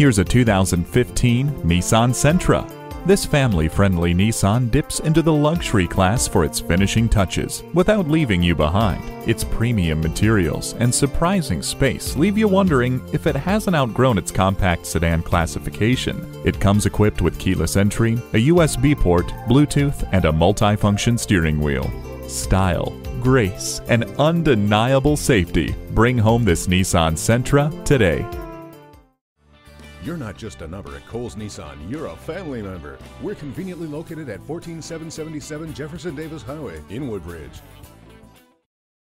Here's a 2015 Nissan Sentra. This family-friendly Nissan dips into the luxury class for its finishing touches without leaving you behind. Its premium materials and surprising space leave you wondering if it hasn't outgrown its compact sedan classification. It comes equipped with keyless entry, a USB port, Bluetooth, and a multifunction steering wheel. Style, grace, and undeniable safety bring home this Nissan Sentra today. You're not just a number at Cowles Nissan, you're a family member. We're conveniently located at 14777 Jefferson Davis Highway in Woodbridge.